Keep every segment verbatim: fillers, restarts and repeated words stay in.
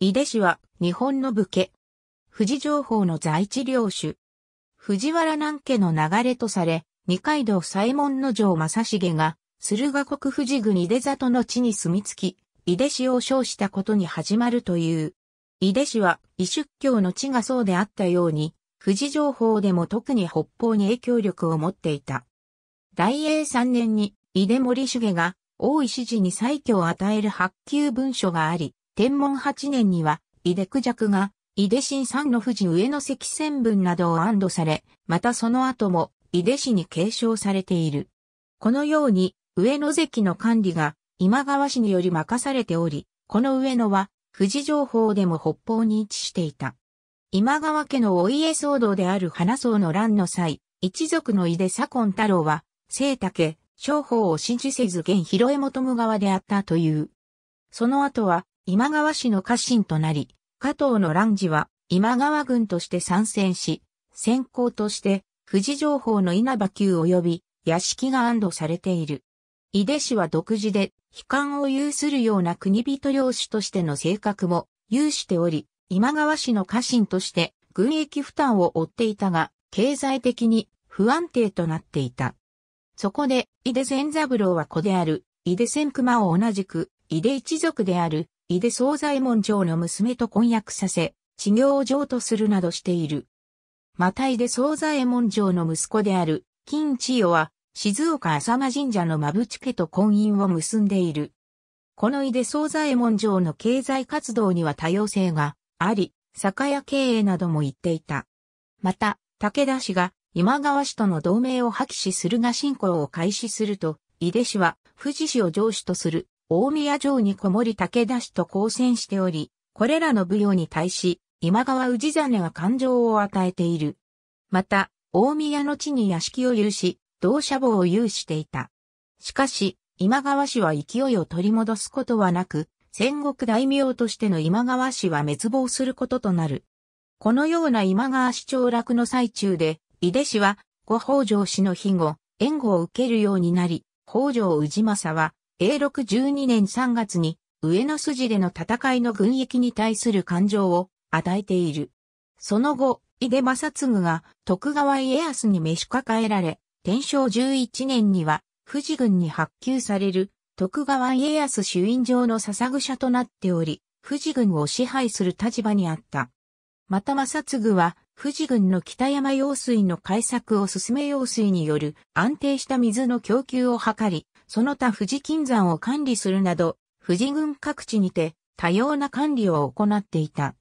井手氏は日本の武家。富士情報の在地領主。藤原南家の流れとされ、二階堂左衛門の城正成が、駿河国富士郡井手里の地に住み着き、井手氏を称したことに始まるという。井手氏は、異出教の地がそうであったように、富士情報でも特に北方に影響力を持っていた。大永三年に、井手守重が、大石寺に裁許を与える発給文書があり、天文八年には、井手孔雀が、井手新三の富士上野関千文などを安堵され、またその後も、井手氏に継承されている。このように、上野関の管理が、今川氏により任されており、この上野は、富士情報でも北方に位置していた。今川家のお家騒動である花荘の乱の際、一族の井手左近太郎は、清武、商法を支持せず現広江本務側であったという。その後は、今川氏の家臣となり、加藤の乱時は今川軍として参戦し、先行として富士情報の稲葉久及び屋敷が安堵されている。井手氏は独自で非官を有するような国人領主としての性格も有しており、今川氏の家臣として軍役負担を負っていたが、経済的に不安定となっていた。そこで井手善三郎は子である井手千熊を同じく井手一族である井手宗左衛門城の娘と婚約させ、知行を譲渡するなどしている。また井手宗左衛門城の息子である、金千代は、静岡浅間神社の馬淵家と婚姻を結んでいる。この井手宗左衛門城の経済活動には多様性があり、酒屋経営なども言っていた。また、武田氏が今川氏との同盟を破棄し駿河侵攻を開始すると、井手氏は富士氏を城主とする。大宮城にこもり武田氏と交戦しており、これらの武勇に対し、今川氏真が感情を与えている。また、大宮の地に屋敷を有し、同舎房を有していた。しかし、今川氏は勢いを取り戻すことはなく、戦国大名としての今川氏は滅亡することとなる。このような今川氏凋落の最中で、井手氏は、後北条氏の庇護、援護を受けるようになり、北条氏政は、永禄じゅうにねんさんがつに上野筋での戦いの軍役に対する感情を与えている。その後、井手正嗣が徳川家康に召し抱えられ、天正じゅういちねんには富士軍に発給される徳川家康朱印状の捧ぐ者となっており、富士軍を支配する立場にあった。また正嗣は富士軍の北山用水の開削を進め用水による安定した水の供給を図り、その他富士金山を管理するなど、富士郡各地にて多様な管理を行っていた。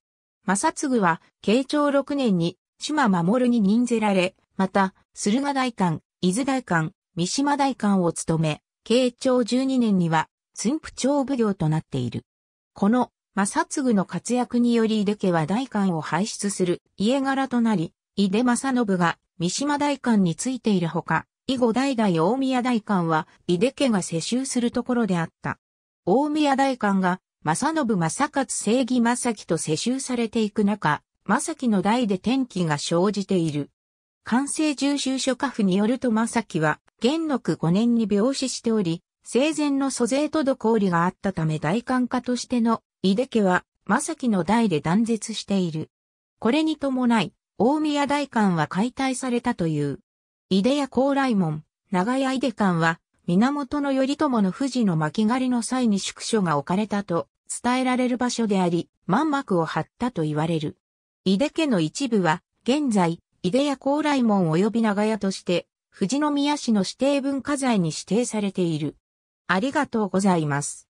正嗣は、慶長ろくねんに島守に任ぜられ、また、駿河代官、伊豆代官、三島代官を務め、慶長じゅうにねんには、駿府町奉行となっている。この、正嗣の活躍により井手家は代官を輩出する家柄となり、井手正信が三島代官についているほか、以後代々大宮代官は井手家が世襲するところであった。大宮代官が正信正勝正義正樹と世襲されていく中、正樹の代で転機が生じている。寛政十州諸家譜によると正樹は元禄ごねんに病死しており、生前の租税滞りがあったため代官家としての井手家は正樹の代で断絶している。これに伴い、大宮代官は解体されたという。井手屋高麗門、長屋井手館は、源頼朝の富士の巻狩りの際に宿所が置かれたと伝えられる場所であり、万幕を張ったと言われる。井手家の一部は、現在、井手屋高麗門及び長屋として、富士宮市の指定文化財に指定されている。ありがとうございます。